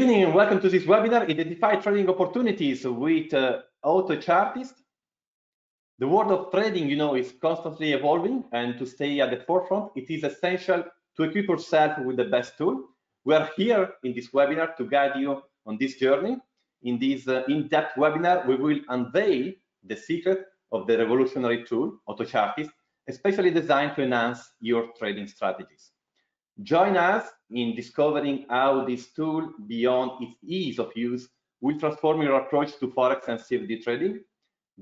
Good evening and welcome to this webinar, Identify Trading Opportunities with AutoChartist. The world of trading, you know, is constantly evolving, and to stay at the forefront, it is essential to equip yourself with the best tool. We are here in this webinar to guide you on this journey. In this in-depth webinar, we will unveil the secret of the revolutionary tool, AutoChartist, especially designed to enhance your trading strategies. Join us in discovering how this tool, beyond its ease of use, will transform your approach to Forex and CFD trading.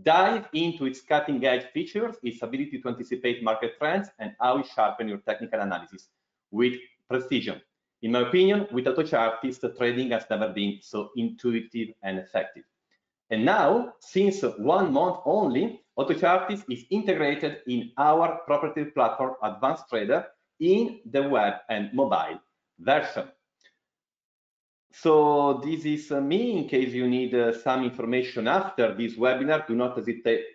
Dive into its cutting-edge features, its ability to anticipate market trends, and how it sharpens your technical analysis with precision. In my opinion, with AutoChartist, trading has never been so intuitive and effective. And now, since 1 month only, AutoChartist is integrated in our proprietary platform, Advanced Trader, in the web and mobile version. So this is me. In case you need some information after this webinar, do not hesitate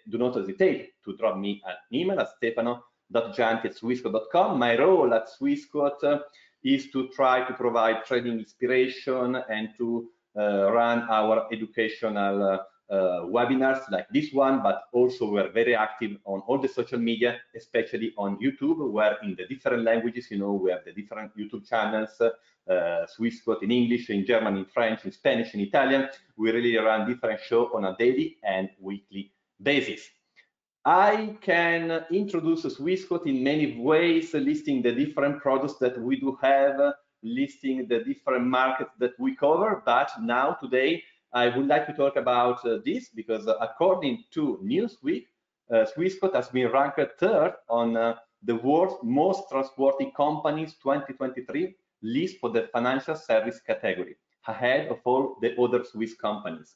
to drop me an email at stefano.gianti@swissquote.com. My role at Swissquote is to try to provide trading inspiration and to run our educational webinars like this one, but also we're very active on all the social media, especially on YouTube, where in the different languages, you know, we have the different YouTube channels, Swissquote in English, in German, in French, in Spanish, in Italian. We really run different shows on a daily and weekly basis. I can introduce Swissquote in many ways, listing the different products that we do have, listing the different markets that we cover, but now today I would like to talk about this because according to Newsweek, Swissquote has been ranked third on the world's most trustworthy companies 2023 list for the financial service category, ahead of all the other Swiss companies.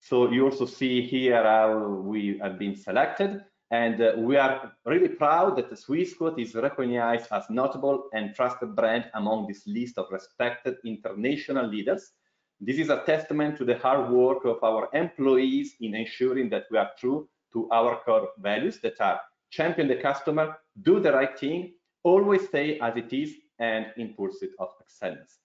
So you also see here how we have been selected, and we are really proud that Swissquote is recognized as notable and trusted brand among this list of respected international leaders. This is a testament to the hard work of our employees in ensuring that we are true to our core values that are champion the customer, do the right thing, always stay as it is, and in pursuit of excellence.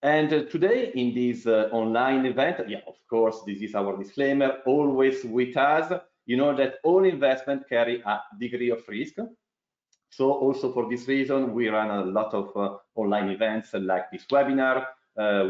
And today in this online event, of course, this is our disclaimer, always with us, you know that all investment carry a degree of risk. So also for this reason, we run a lot of online events like this webinar.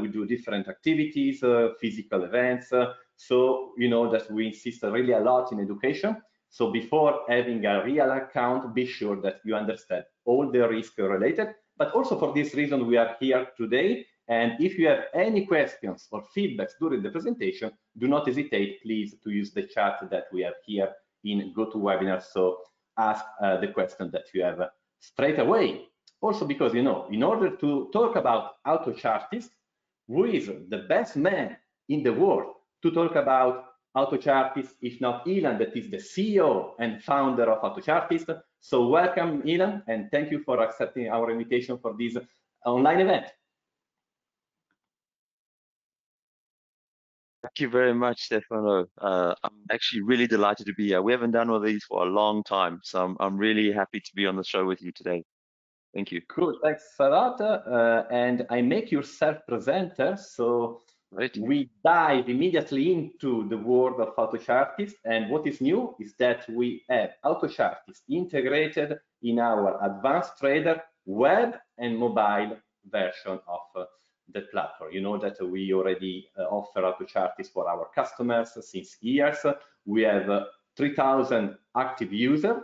We do different activities, physical events, so you know that we insist really a lot in education. So before having a real account, be sure that you understand all the risks related, but also for this reason we are here today. And if you have any questions or feedbacks during the presentation, do not hesitate, please, to use the chat that we have here in GoToWebinar, so ask the question that you have straight away. Also because, you know, in order to talk about AutoChartist, who is the best man in the world to talk about AutoChartist, if not Ilan, that is the CEO and founder of AutoChartist. So welcome, Ilan, and thank you for accepting our invitation for this online event. Thank you very much, Stefano. I'm actually really delighted to be here. We haven't done one of these for a long time, so I'm really happy to be on the show with you today. Thank you. Cool. Thanks a lot. And I make yourself presenter, so right. We dive immediately into the world of AutoChartist. And what is new is that we have AutoChartist integrated in our Advanced Trader web and mobile version of the platform. You know that we already offer AutoChartist for our customers since years. We have 3,000 active users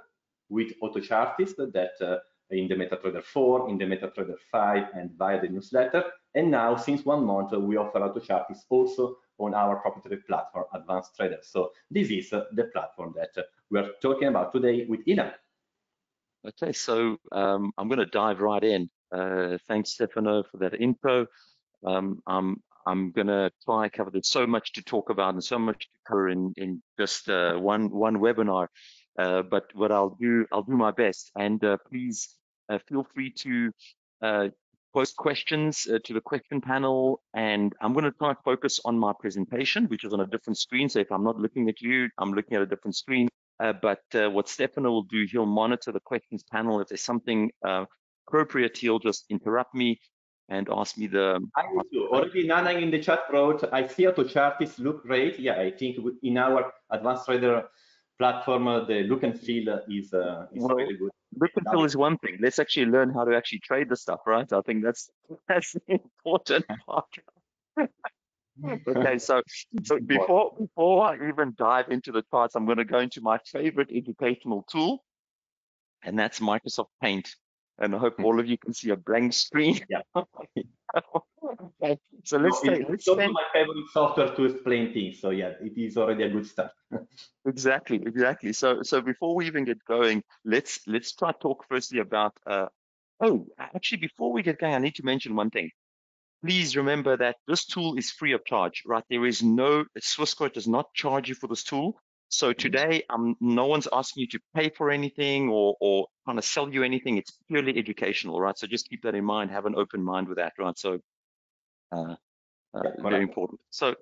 with AutoChartist that in the MetaTrader 4, in the MetaTrader 5, and via the newsletter. And now, since 1 month, we offer AutoChartist also on our proprietary platform, Advanced Trader. So this is the platform that we are talking about today with Ilan. Okay, so I'm going to dive right in. Thanks, Stefano, for that intro. I'm going to try cover. There's so much to talk about and so much to cover in just one webinar. But what I'll do my best, and please feel free to post questions to the question panel, and I'm going to try to focus on my presentation, which is on a different screen. So if I'm not looking at you, I'm looking at a different screen. But what Stefano will do, he'll monitor the questions panel. If there's something appropriate, he'll just interrupt me, and asked me the. Already Nanang in the chat wrote, I see AutoChartist look great. Yeah, I think in our Advanced Trader platform, the look and feel is well, really good. Look and feel is one thing. Let's actually learn how to actually trade the stuff, right? I think that's the important part. Okay, so before I even dive into the charts, I'm going to go into my favorite educational tool, and that's Microsoft Paint. And I hope all of you can see a blank screen. Yeah. Okay. So let's not my favorite software to explain things. So yeah, it is already a good start. Exactly. So before we even get going, let's try to talk firstly about. Oh, actually, before we get going, I need to mention one thing. Please remember that this tool is free of charge, right? There is no, Swissquote does not charge you for this tool. So today, no one's asking you to pay for anything or kind of sell you anything. It's purely educational, right? So just keep that in mind. Have an open mind with that, right? So very important. So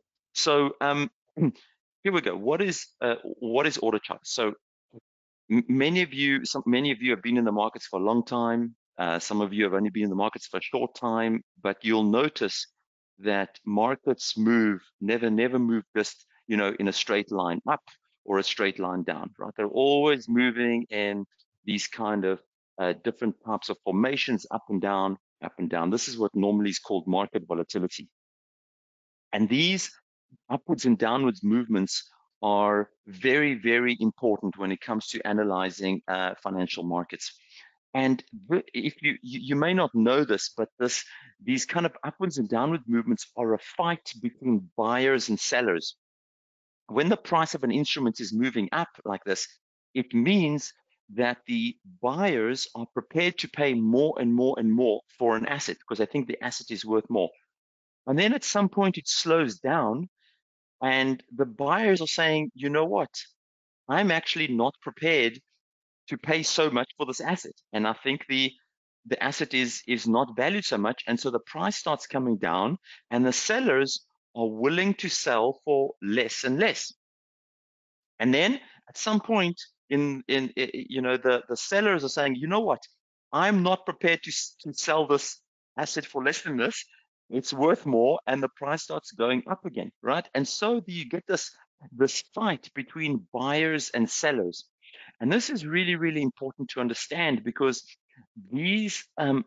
here we go. What is AutoChartist? So many of you have been in the markets for a long time. Some of you have only been in the markets for a short time, but you'll notice that markets move, never move just, you know, in a straight line up or a straight line down, right? They're always moving in these kind of different types of formations, up and down, up and down. This is what normally is called market volatility. And these upwards and downwards movements are very, very important when it comes to analyzing financial markets. And if you may not know this, but these kind of upwards and downward movements are a fight between buyers and sellers. When the price of an instrument is moving up like this, it means that the buyers are prepared to pay more and more and more for an asset because they think the asset is worth more. And then at some point it slows down and the buyers are saying, you know what, I'm actually not prepared to pay so much for this asset, and I think the asset is not valued so much, and so the price starts coming down, and the sellers are willing to sell for less and less. And then at some point, in you know, the sellers are saying, you know what, I'm not prepared to sell this asset for less than this. It's worth more, and the price starts going up again, right? And so you get this fight between buyers and sellers. And this is really, really important to understand because these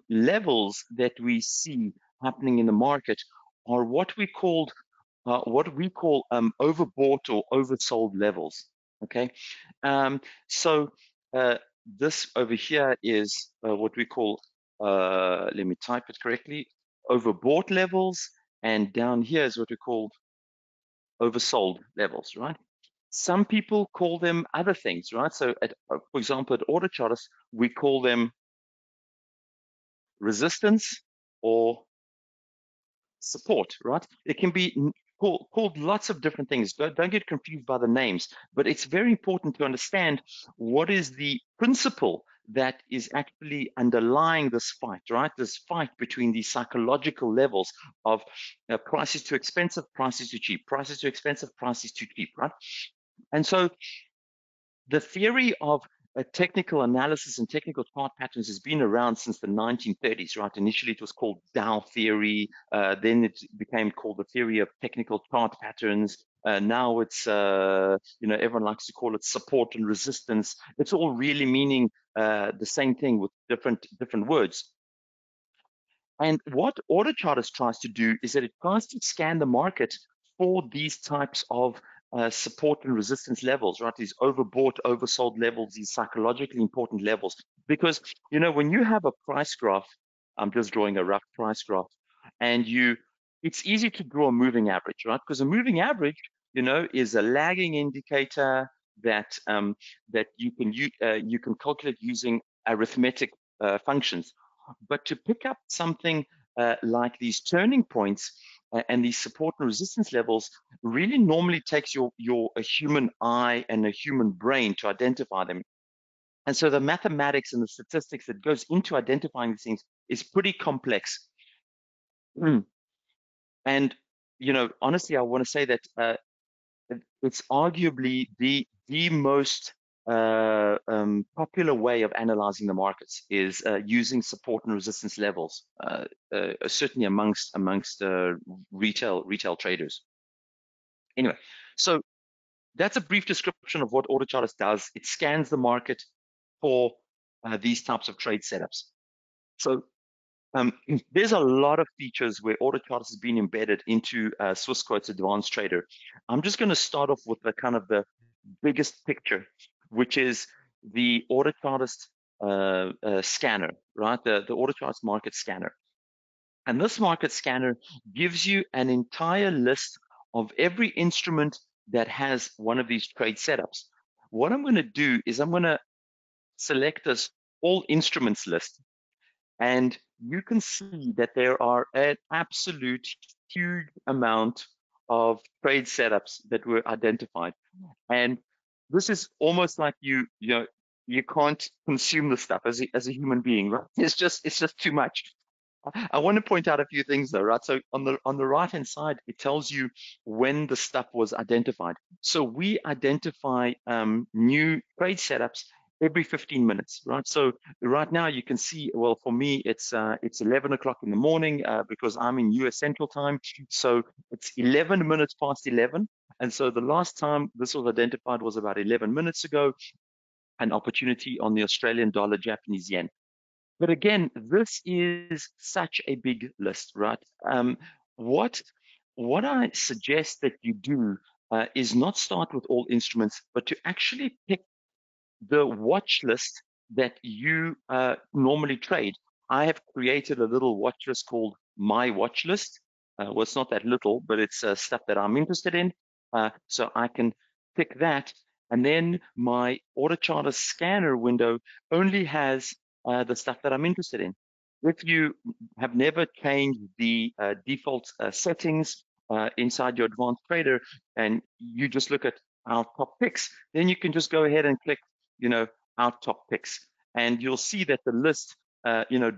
levels that we see happening in the market are what we call overbought or oversold levels. Okay, so this over here is what we call. Let me type it correctly. Overbought levels, and down here is what we call oversold levels, right? Some people call them other things, right? So, for example, at AutoChartist, we call them resistance or support, right? It can be called lots of different things. Don't get confused by the names, but it's very important to understand what is the principle that is actually underlying this fight, right? This fight between the psychological levels of prices too expensive, prices too cheap, prices too expensive, prices too cheap, right? And so the theory of technical analysis and technical chart patterns has been around since the 1930s, right? Initially, it was called Dow Theory. Then it became called the theory of technical chart patterns. Now it's, you know, everyone likes to call it support and resistance. It's all really meaning the same thing with different words. And what AutoChartist tries to do is that it tries to scan the market for these types of support and resistance levels, right? These overbought, oversold levels, these psychologically important levels. Because, you know, when you have a price graph, I'm just drawing a rough price graph, and it's easy to draw a moving average, right? Because a moving average, you know, is a lagging indicator that that you can calculate using arithmetic functions. But to pick up something like these turning points, and these support and resistance levels really normally takes a human eye and a human brain to identify them. And so the mathematics and the statistics that goes into identifying these things is pretty complex. And, you know, honestly, I want to say that it's arguably the most popular way of analyzing the markets is using support and resistance levels, certainly amongst retail traders. Anyway, so that's a brief description of what AutoChartist does. It scans the market for these types of trade setups. So there's a lot of features where AutoChartist has been embedded into Swissquote's Advanced Trader. I'm just going to start off with the kind of the biggest picture, which is the AutoChartist scanner, right? The AutoChartist market scanner. And this market scanner gives you an entire list of every instrument that has one of these trade setups. What I'm going to do is I'm going to select this all instruments list. And you can see that there are an absolute huge amount of trade setups that were identified. And this is almost like you can't consume the stuff as a human being, right? It's just too much. I want to point out a few things though, right? So on the right hand side, it tells you when the stuff was identified. So we identify new trade setups every 15 minutes, right? So right now you can see, well, for me, it's 11 o'clock in the morning because I'm in US Central Time. So it's 11 minutes past 11. And so the last time this was identified was about 11 minutes ago, an opportunity on the Australian dollar, Japanese yen. But again, this is such a big list, right? What I suggest that you do is not start with all instruments, but to actually pick the watch list that you normally trade. I have created a little watch list called My Watch List. Well, it's not that little, but it's stuff that I'm interested in. So I can pick that. And then my AutoChartist scanner window only has the stuff that I'm interested in. If you have never changed the default settings inside your Advanced Trader and you just look at our top picks, then you can just go ahead and click our top picks, and you'll see that the list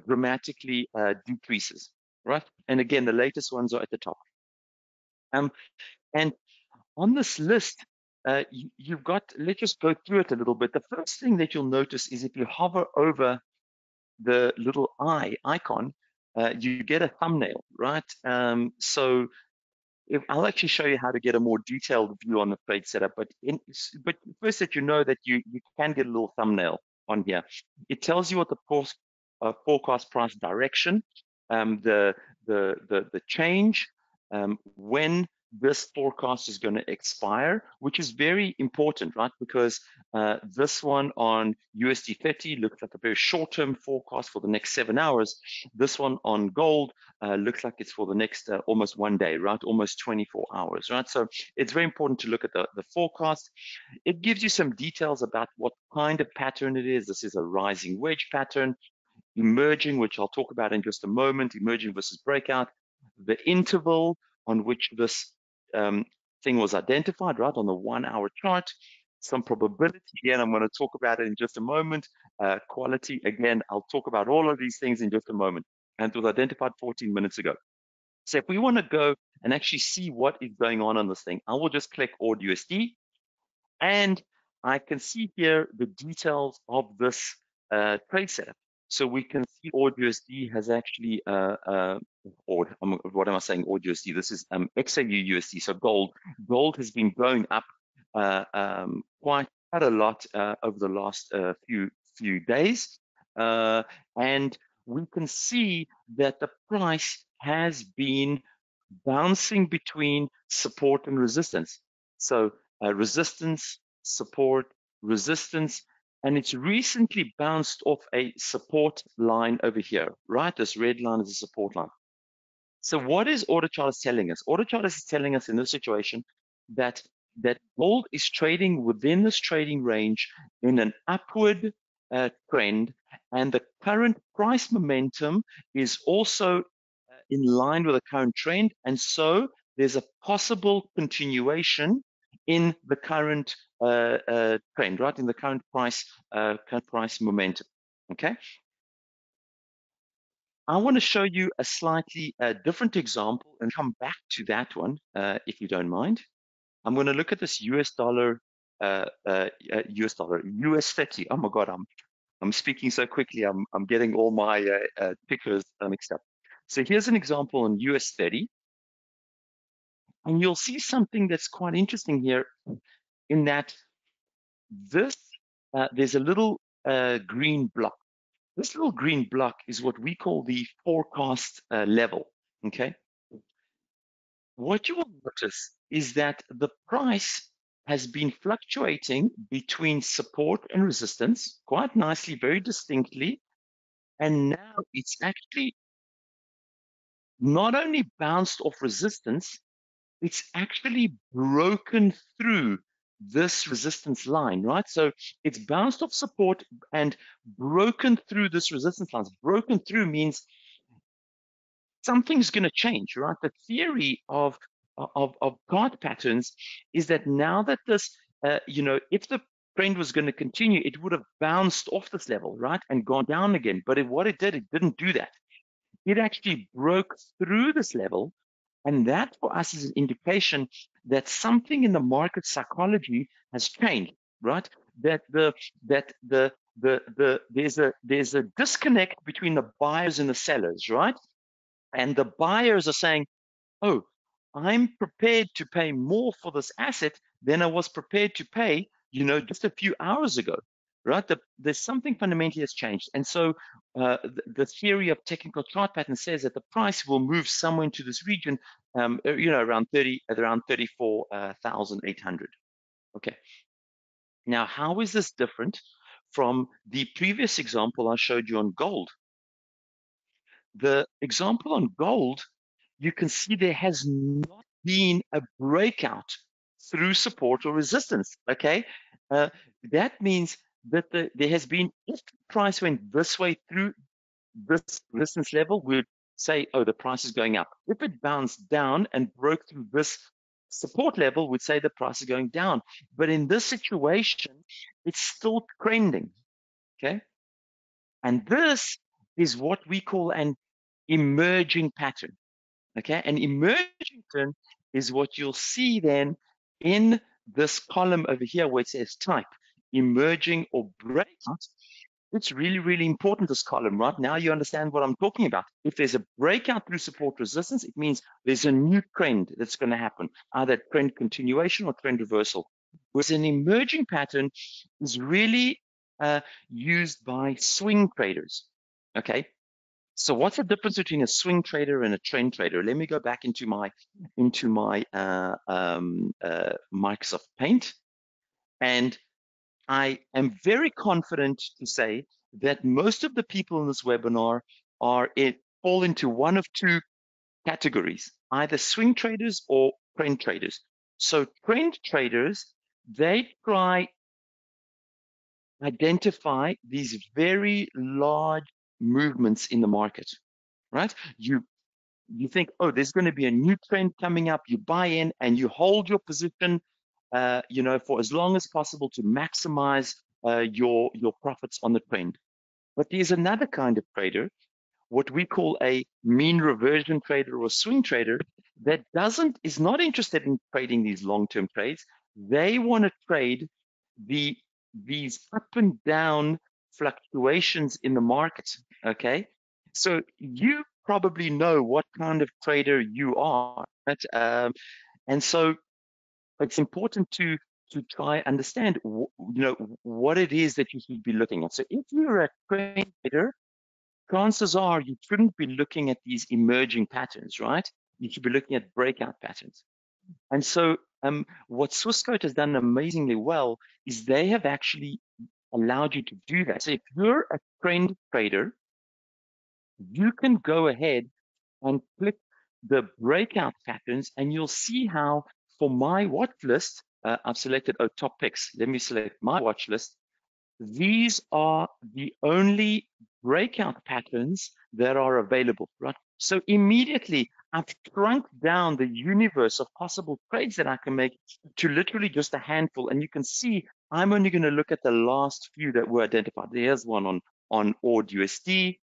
dramatically decreases, right? And again, the latest ones are at the top. And on this list, you've got, let's just go through it a little bit. The first thing that you'll notice is if you hover over the little eye icon, you get a thumbnail, right? So I'll actually show you how to get a more detailed view on the trade setup, but first that you know that you can get a little thumbnail on here. It tells you what the forecast price direction, the change, when this forecast is going to expire, which is very important, right? Because this one on USD 30 looks like a very short-term forecast for the next 7 hours. This one on gold looks like it's for the next almost 1 day, right? Almost 24 hours, right? So it's very important to look at the forecast. It gives you some details about what kind of pattern it is. This is a rising wedge pattern, emerging, which I'll talk about in just a moment, emerging versus breakout, the interval on which this thing was identified, right, on the 1 hour chart, some probability, again, I'm going to talk about it in just a moment, quality, again, I'll talk about all of these things in just a moment, and it was identified 14 minutes ago. So if we want to go and actually see what is going on this thing, I will just click AUDUSD, and I can see here the details of this trade setup. So we can see AUDUSD has actually, what am I saying? AUDUSD. This is XAUUSD. So gold. Gold has been going up quite a lot over the last few days, and we can see that the price has been bouncing between support and resistance. So resistance, support, resistance. And it's recently bounced off a support line over here, right? This red line is a support line. So what is AutoChartist telling us? AutoChartist is telling us in this situation that gold is trading within this trading range in an upward trend, and the current price momentum is also in line with the current trend, and so there's a possible continuation in the current trend, right? In the current price momentum. Okay. I want to show you a slightly different example and come back to that one, if you don't mind. I'm going to look at this US dollar US dollar, US 30. Oh my God, I'm speaking so quickly. I'm getting all my tickers mixed up. So here's an example on US 30. And you'll see something that's quite interesting here in that this, there's a little green block. This little green block is what we call the forecast level, okay? What you will notice is that the price has been fluctuating between support and resistance quite nicely, very distinctly. And now it's actually not only bounced off resistance, it's actually broken through this resistance line, right? So it's bounced off support and broken through this resistance line. Broken through means something's going to change, right? The theory of chart patterns is that now that this, you know, if the trend was going to continue, it would have bounced off this level, right, and gone down again. But what it did, it didn't do that. It actually broke through this level, and that for us is an indication that something in the market psychology has changed, right? That there's a disconnect between the buyers and the sellers, right? And the buyers are saying, oh, I'm prepared to pay more for this asset than I was prepared to pay, you know, just a few hours ago, right? There's something fundamentally has changed. And so the theory of technical chart pattern says that the price will move somewhere into this region, you know, around 34,800. Okay. Now, how is this different from the previous example I showed you on gold? The example on gold, you can see there has not been a breakout through support or resistance, okay? That means that there has been, if the price went this way through this resistance level, we would say, oh, the price is going up. If it bounced down and broke through this support level, we'd say the price is going down. But in this situation, it's still trending, okay? And this is what we call an emerging pattern. Okay, an emerging pattern is what you'll see then in this column over here where it says type, emerging or breakout. It's really, really important, this column, right? Now you understand what I'm talking about. If there's a breakout through support resistance, it means there's a new trend that's going to happen, either trend continuation or trend reversal. Whereas an emerging pattern is really used by swing traders, okay? So what's the difference between a swing trader and a trend trader? Let me go back into my Microsoft Paint, and I am very confident to say that most of the people in this webinar fall into one of two categories, either swing traders or trend traders. So trend traders, they try to identify these very large movements in the market, right? You think, oh, there's going to be a new trend coming up. You buy in and you hold your position, you know, for as long as possible to maximize your profits on the trend. But there's another kind of trader, what we call a mean reversion trader or swing trader, that is not interested in trading these long-term trades. They want to trade these up and down fluctuations in the market, okay? So you probably know what kind of trader you are, right? And so it's important to try understand, you know, what it is that you should be looking at. So if you're a trader, chances are you shouldn't be looking at these emerging patterns, right? You should be looking at breakout patterns. And so what Swissquote has done amazingly well is they have actually allowed you to do that. So if you're a trend trader, you can go ahead and click the breakout patterns, and you'll see how, for my watch list, I've selected top picks. Let me select my watch list. These are the only breakout patterns that are available, right? So immediately I've shrunk down the universe of possible trades that I can make to literally just a handful. And you can see I'm only going to look at the last few that were identified. There's one on AUDUSD.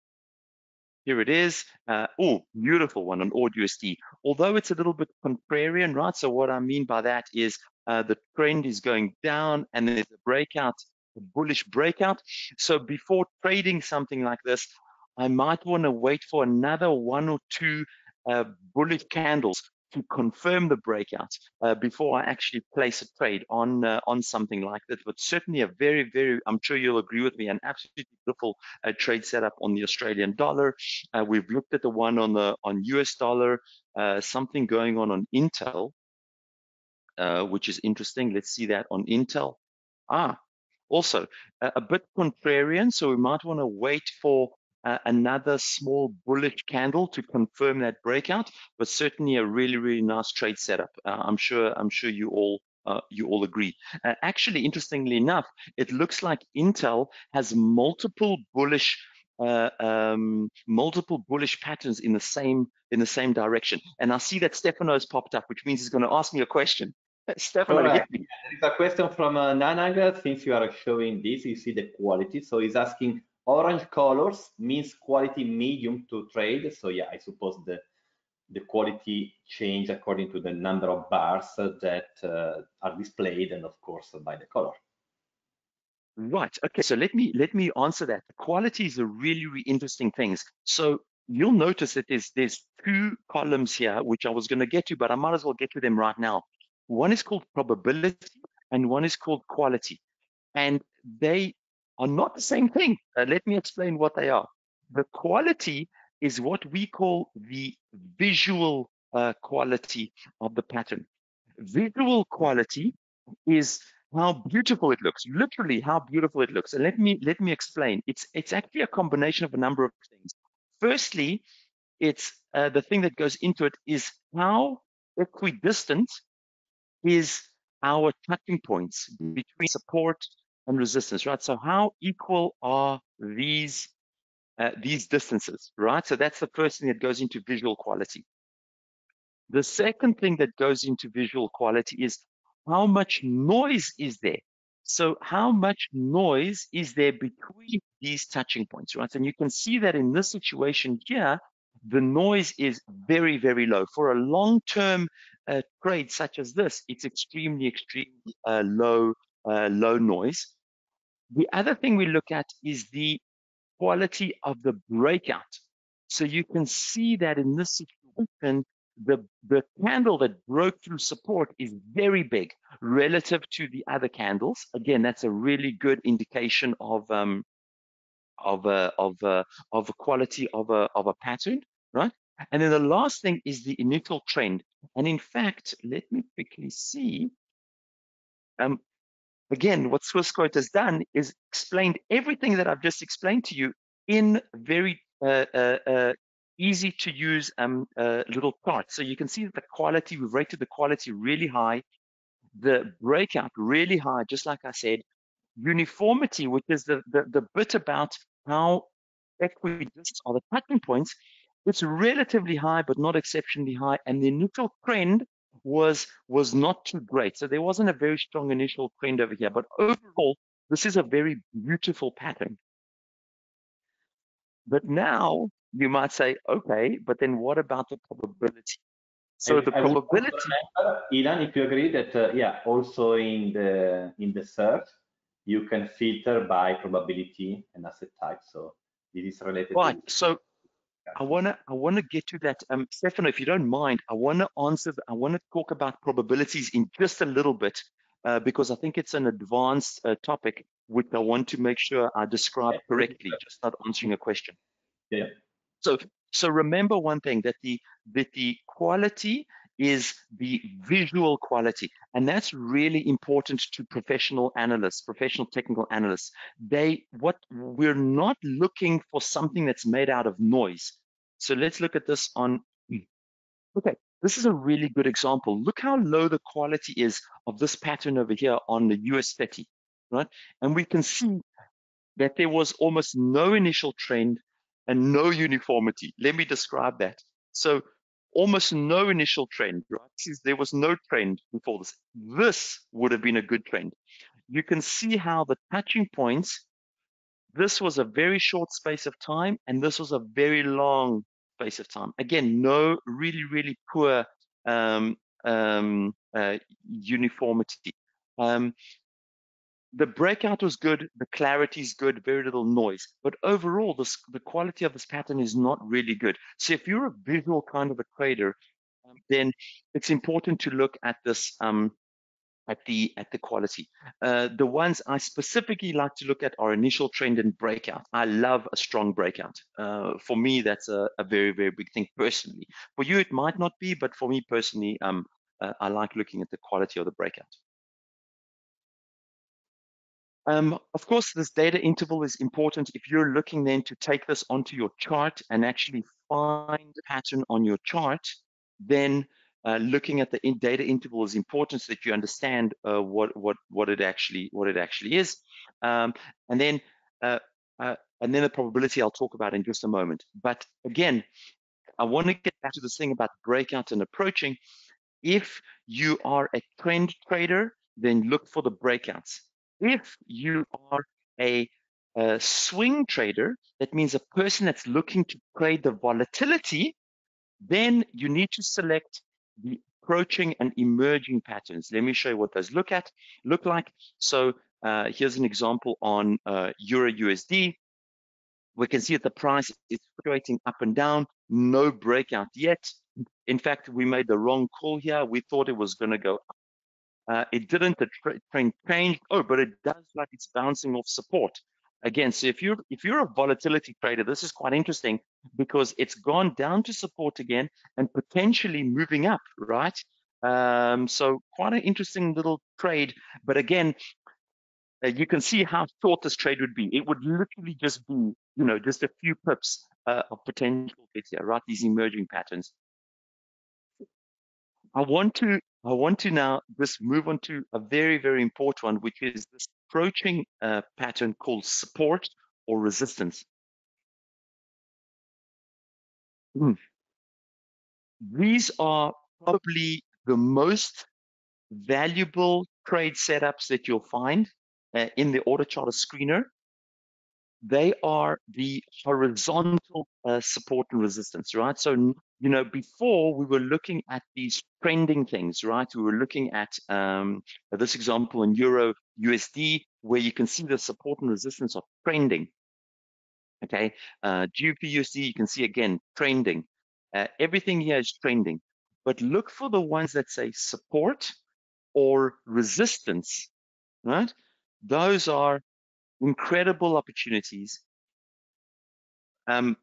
Here it is. Oh, beautiful one on AUDUSD. Although it's a little bit contrarian, right? So what I mean by that is the trend is going down and there's a breakout, a bullish breakout. So before trading something like this, I might want to wait for another one or two bullish candles to confirm the breakout before I actually place a trade on something like that. But certainly a very, very, I'm sure you'll agree with me, an absolutely beautiful trade setup on the Australian dollar. We've looked at the one on US dollar, something going on Intel, which is interesting. Let's see that on Intel. Also a bit contrarian, so we might want to wait for another small bullish candle to confirm that breakout, but certainly a really, really nice trade setup. I'm sure you all agree. Actually, interestingly enough, it looks like Intel has multiple bullish patterns in the same direction. And I see that Stefano's popped up, which means he's going to ask me a question. Stefano, yeah, there is a question from Nananga. Since you are showing this, you see the quality. So he's asking, orange colors means quality medium to trade. So yeah, I suppose the quality change according to the number of bars that are displayed, and of course by the color. Right. Okay. So let me answer that. Quality is a really, really interesting thing. So you'll notice that there's two columns here, which I was going to get to, but I might as well get to them right now. One is called probability, and one is called quality, and they are not the same thing. Let me explain what they are. The quality is what we call the visual quality of the pattern. Visual quality is how beautiful it looks, literally how beautiful it looks. And let me explain. It's actually a combination of a number of things. Firstly, it's the thing that goes into it is how equidistant is our touching points between support and resistance, right? So how equal are these distances, right? So that's the first thing that goes into visual quality. The second thing that goes into visual quality is how much noise is there. So how much noise is there between these touching points, right? And you can see that in this situation here, the noise is very, very low. For a long-term trade such as this, it's extremely, extremely low noise. The other thing we look at is the quality of the breakout. So you can see that in this situation, the candle that broke through support is very big relative to the other candles. Again, that's a really good indication of a quality of a pattern, right? And then the last thing is the initial trend. And in fact, let me quickly see. Again, what Swissquote has done is explained everything that I've just explained to you in very easy to use little charts. So you can see that the quality, we've rated the quality really high, the breakout really high, just like I said, uniformity, which is the bit about how equidistant are the touching points, it's relatively high, but not exceptionally high. And the neutral trend was not too great. So there wasn't a very strong initial trend over here, but overall, this is a very beautiful pattern. But now you might say, okay, but then what about the probability? So the probability, Ilan, if you agree that, yeah, also in the search, you can filter by probability and asset type. So it is related. Right. So I wanna get to that, Stefano. If you don't mind, I wanna talk about probabilities in just a little bit because I think it's an advanced topic which I want to make sure I describe correctly, just not answering a question. Yeah. So remember one thing, that the quality is the visual quality, and that's really important to professional analysts, professional technical analysts. We're not looking for something that's made out of noise. So let's look at this on, okay, this is a really good example. Look how low the quality is of this pattern over here on the US 30, right? And we can see that there was almost no initial trend and no uniformity. Let me describe that. So almost no initial trend, right? There was no trend before this. This would have been a good trend. You can see how the touching points, this was a very short space of time, and this was a very long space of time. Again, no really, really poor uniformity. The breakout was good, the clarity is good, very little noise, but overall this, the quality of this pattern is not really good. So if you're a visual kind of a trader, then it's important to look at this at the quality. The ones I specifically like to look at are initial trend and breakout. I love a strong breakout. For me, that's a very, very big thing personally. For you, it might not be, but for me personally, I like looking at the quality of the breakout. Of course, this data interval is important if you're looking then to take this onto your chart and actually find the pattern on your chart. Then looking at the data interval is important so that you understand what it actually is, and then the probability I'll talk about in just a moment. But again, I want to get back to this thing about breakout and approaching. If you are a trend trader, then look for the breakouts. If you are a swing trader, that means a person that's looking to trade the volatility, then you need to select the approaching and emerging patterns. Let me show you what those look like. So here's an example on EURUSD. We can see that the price is fluctuating up and down, no breakout yet. In fact, we made the wrong call here. We thought it was going to go up. It didn't, the trend changed. Oh, but it does look like it's bouncing off support. Again, so if you're a volatility trader, this is quite interesting because it's gone down to support again and potentially moving up, right? So quite an interesting little trade. But again, you can see how short this trade would be. It would literally just be, you know, just a few pips of potential bets here, right? These emerging patterns. I want to now just move on to a very, very important one, which is this approaching pattern called support or resistance. These are probably the most valuable trade setups that you'll find in the AutoChartist screener. They are the horizontal support and resistance, right? So, you know, before we were looking at these trending things, right? We were looking at this example in EURUSD, where you can see the support and resistance are trending, okay? GBPUSD, you can see again, trending. Everything here is trending, but look for the ones that say support or resistance, right? Those are incredible opportunities, and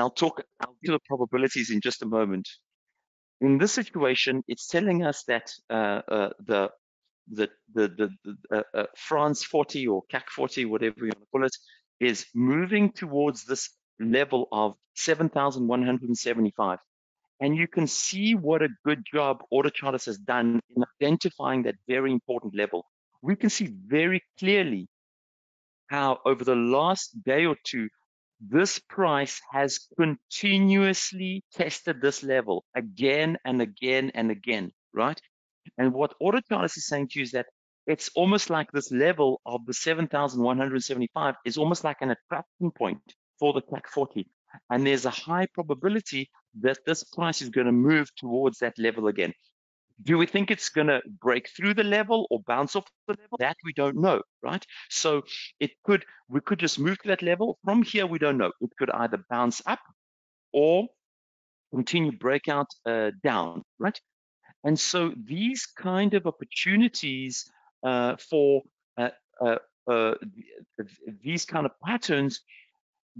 I'll do the probabilities in just a moment. In this situation, it's telling us that the France 40 or CAC 40, whatever you want to call it, is moving towards this level of 7,175, and you can see what a good job AutoChartist has done in identifying that very important level. We can see very clearly how over the last day or two, this price has continuously tested this level again and again and again, right? And what AutoChartist is saying to you is that it's almost like this level of the 7,175 is almost like an attraction point for the CAC 40. And there's a high probability that this price is going to move towards that level again. Do we think it's going to break through the level or bounce off the level? That we don't know, right? So it could, we could just move to that level. From here, we don't know. It could either bounce up or continue breakout down, right? And so these kind of opportunities for these kind of patterns,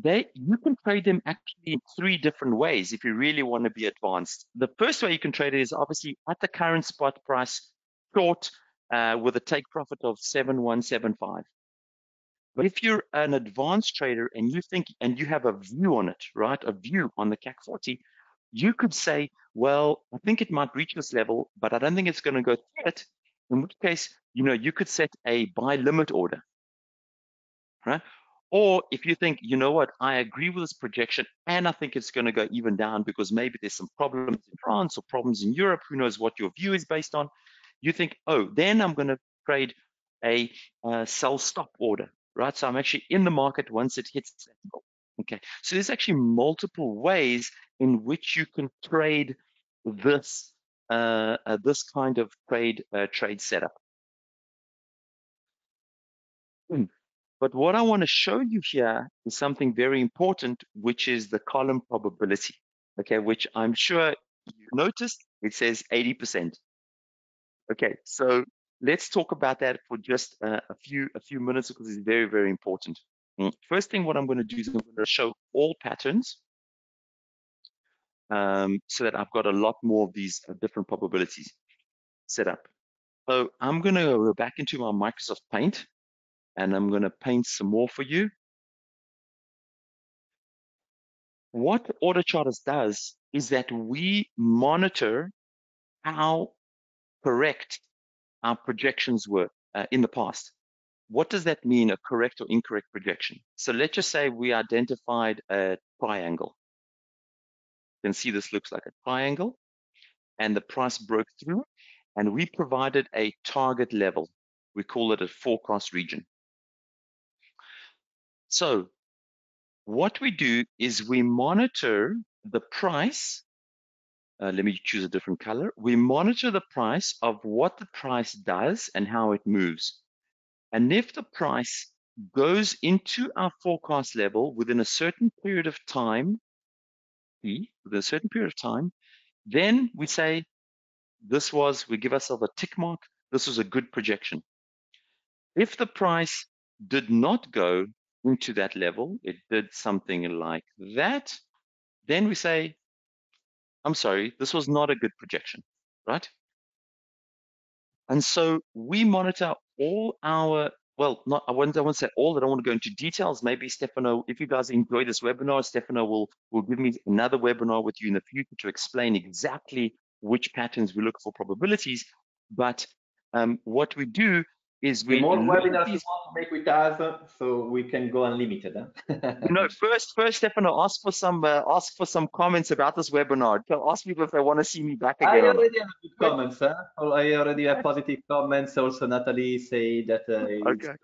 you can trade them actually in three different ways if you really want to be advanced. The first way you can trade it is obviously at the current spot price, short, with a take profit of 7,175. But if you're an advanced trader and you think, and you have a view on it, right, a view on the CAC 40, you could say, well, I think it might reach this level, but I don't think it's going to go through it. In which case, you know, you could set a buy limit order, right? Or if you think, you know what, I agree with this projection and I think it's going to go even down because maybe there's some problems in France or problems in Europe, who knows what your view is based on. You think, oh, then I'm going to trade a sell stop order, right? So I'm actually in the market once it hits that goal. Okay, so there's actually multiple ways in which you can trade this this kind of trade setup. But what I want to show you here is something very important, which is the column probability, okay, which I'm sure you noticed, it says 80%. Okay, so let's talk about that for just a few minutes, because it's very, very important. First thing what I'm going to do is I'm going to show all patterns, so that I've got a lot more of these different probabilities set up. So I'm going to go back into my Microsoft Paint, and I'm going to paint some more for you. What AutoChartist does is that we monitor how correct our projections were in the past. What does that mean, a correct or incorrect projection? So let's just say we identified a triangle. You can see this looks like a triangle, and the price broke through, and we provided a target level. We call it a forecast region. So what we do is we monitor the price. Let me choose a different color. We monitor the price of what the price does and how it moves. And if the price goes into our forecast level within a certain period of time, then we say, we give ourselves a tick mark, this was a good projection. If the price did not go into that level, it did something like that, then we say, I'm sorry, this was not a good projection, right? And so we monitor all our, well, not, I won't say all, I don't want to go into details. Maybe Stefano, if you guys enjoy this webinar, Stefano will give me another webinar with you in the future to explain exactly which patterns we look for probabilities. But what we do is we more webinars you want to make with us, so we can go unlimited. Huh? No, first, Stefano, ask for some comments about this webinar. So ask people if they want to see me back again. I already have good comments. Huh? I already have positive comments. Also, Natalie say that okay.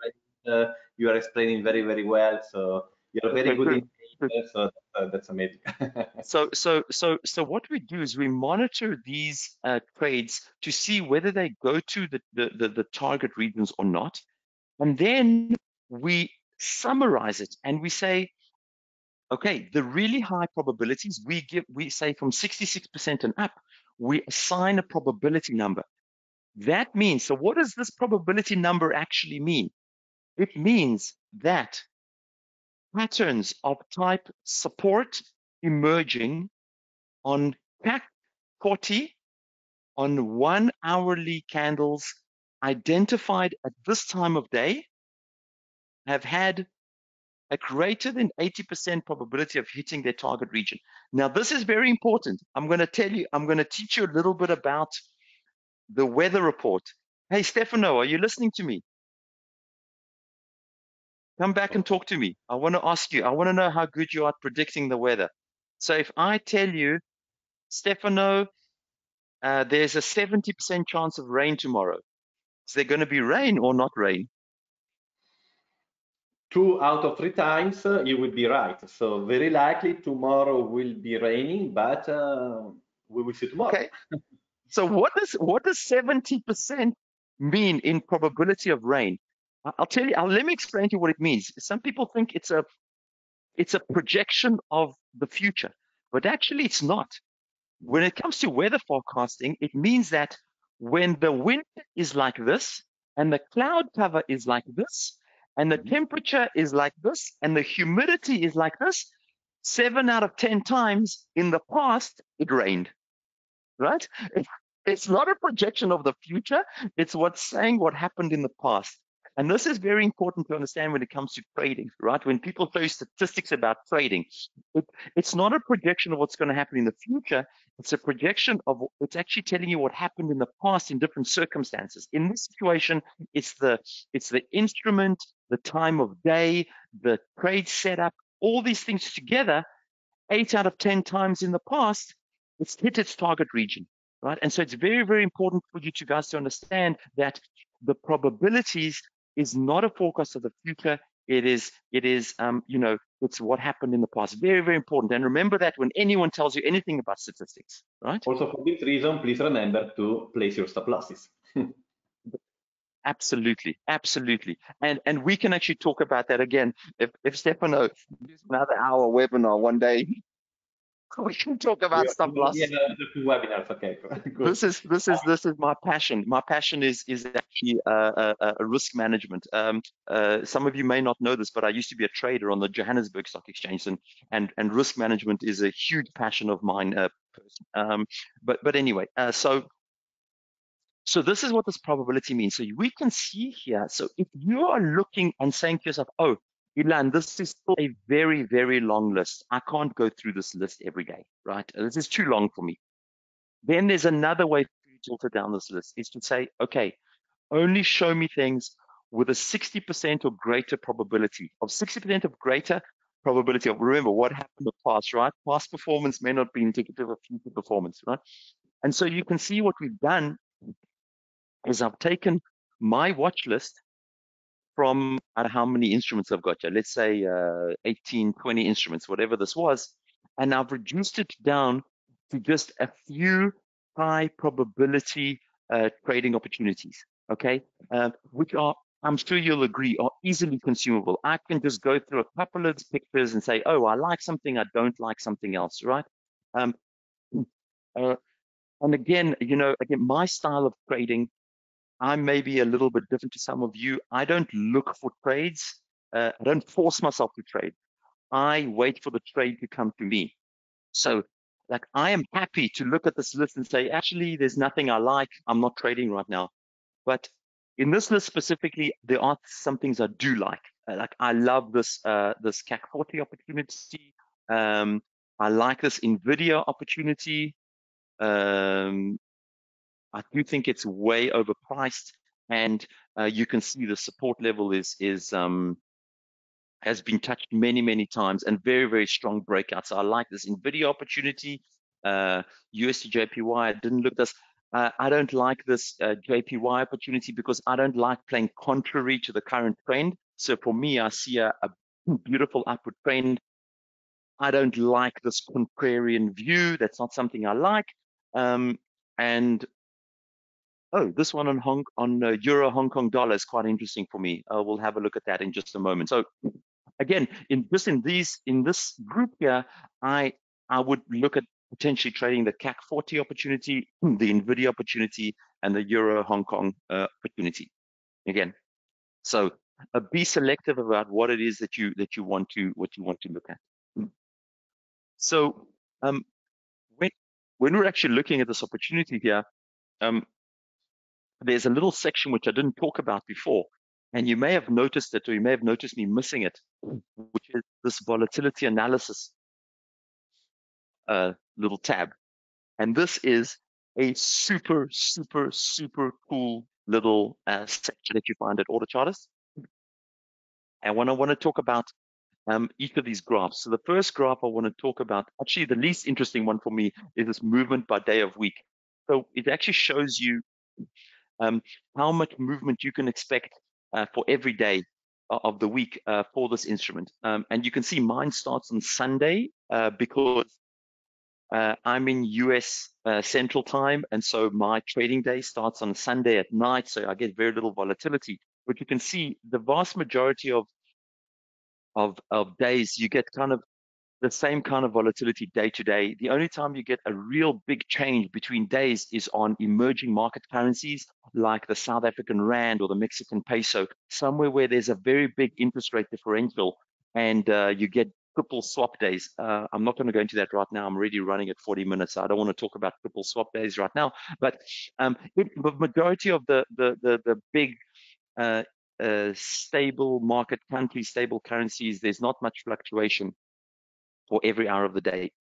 You are explaining very, very well. So you're very good. So that's amazing. so what we do is we monitor these trades to see whether they go to the target regions or not, and then we summarize it and we say, okay, the really high probabilities we say from 66% and up, we assign a probability number. That means, so what does this probability number actually mean? It means that patterns of type support emerging on CAC 40 on 1 hourly candles identified at this time of day have had a greater than 80% probability of hitting their target region. Now, this is very important. I'm going to teach you a little bit about the weather report. Hey, Stefano, are you listening to me? Come back and talk to me. I want to ask you, I want to know how good you are at predicting the weather. So if I tell you, Stefano, there's a 70% chance of rain tomorrow, is there going to be rain or not rain? 2 out of 3 times you will be right. So very likely tomorrow will be raining, but we will see tomorrow. Okay. So what does 70% mean in probability of rain? I'll tell you, let me explain to you what it means. Some people think it's a projection of the future, but actually it's not. When it comes to weather forecasting, it means that when the wind is like this, and the cloud cover is like this, and the temperature is like this, and the humidity is like this, 7 out of 10 times in the past, it rained, right? It's not a projection of the future. It's what's saying what happened in the past. And this is very important to understand when it comes to trading, right? When people show statistics about trading, it's not a projection of what's going to happen in the future. It's a projection of, it's actually telling you what happened in the past in different circumstances. In this situation, it's the instrument, the time of day, the trade setup, all these things together, 8 out of 10 times in the past, it's hit its target region, right? And so it's very, very important for you guys to understand that the probabilities is not a forecast of the future, It's what happened in the past. Very, very important. And remember that when anyone tells you anything about statistics, right? Also for this reason, please remember to place your stop losses. Absolutely, absolutely. And we can actually talk about that again. If Stefano does another hour webinar one day, we can talk about stop loss. Yeah, the webinars, okay. Good. This is my passion. My passion is actually risk management. Some of you may not know this, but I used to be a trader on the Johannesburg Stock Exchange, and risk management is a huge passion of mine. But anyway, so this is what this probability means. So we can see here. So if you are looking and saying to yourself, oh, Ilan, this is still a very, very long list. I can't go through this list every day, right? This is too long for me. Then there's another way to filter down this list is to say, okay, only show me things with a 60% or greater probability. Of 60% of greater probability of, remember what happened in the past, right? Past performance may not be indicative of future performance, right? And so you can see what we've done is I've taken my watch list from how many instruments I've got here, let's say 18, 20 instruments, whatever this was, and I've reduced it down to just a few high probability trading opportunities, okay, which are, I'm sure you'll agree, are easily consumable. I can just go through a couple of pictures and say, oh, I like something, I don't like something else, right? And again, my style of trading, I may be a little bit different to some of you. I don't look for trades. I don't force myself to trade. I wait for the trade to come to me. So like, I am happy to look at this list and say, actually, there's nothing I like. I'm not trading right now. But in this list specifically, there are some things I do like. Like I love this, this CAC 40 opportunity. I like this Nvidia opportunity. I do think it's way overpriced, and you can see the support level has been touched many, many times, and very, very strong breakouts. So I like this Nvidia opportunity. USDJPY, I didn't look at this. I don't like this JPY opportunity because I don't like playing contrary to the current trend. So for me, I see a beautiful upward trend. I don't like this contrarian view. That's not something I like. This one on Euro Hong Kong dollar is quite interesting for me. We'll have a look at that in just a moment. So again, in this group here, I would look at potentially trading the CAC 40 opportunity, the Nvidia opportunity, and the Euro Hong Kong opportunity. Again, so be selective about what it is that you want to look at. So when we're actually looking at this opportunity here, there's a little section which I didn't talk about before, and you may have noticed it, or you may have noticed me missing it, which is this volatility analysis little tab. And this is a super, super, super cool little section that you find at AutoChartist. And when I want to talk about each of these graphs, so the first graph I want to talk about, actually the least interesting one for me, is this movement by day of week. So it actually shows you how much movement you can expect for every day of the week for this instrument. And you can see mine starts on Sunday because I'm in US Central Time, and so my trading day starts on Sunday at night, so I get very little volatility. But you can see the vast majority of days, you get kind of the same kind of volatility day to day. The only time you get a real big change between days is on emerging market currencies like the South African rand or the Mexican peso, somewhere where there's a very big interest rate differential, and you get triple swap days. I'm not going to go into that right now. I'm already running at 40 minutes. So I don't want to talk about triple swap days right now, but the majority of the big stable market countries, stable currencies, there's not much fluctuation for every hour of the day.